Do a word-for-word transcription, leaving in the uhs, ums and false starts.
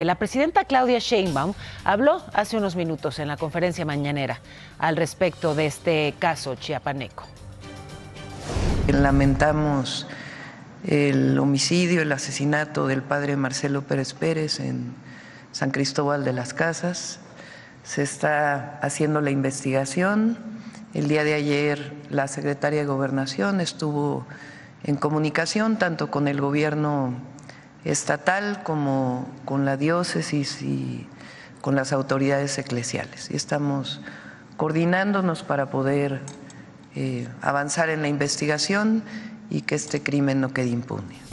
La presidenta Claudia Sheinbaum habló hace unos minutos en la conferencia mañanera al respecto de este caso chiapaneco. Lamentamos el homicidio, el asesinato del padre Marcelo Pérez Pérez en San Cristóbal de las Casas. Se está haciendo la investigación. El día de ayer la secretaria de Gobernación estuvo en comunicación tanto con el gobierno estatal como con la diócesis y con las autoridades eclesiales. Y estamos coordinándonos para poder eh, avanzar en la investigación y que este crimen no quede impune.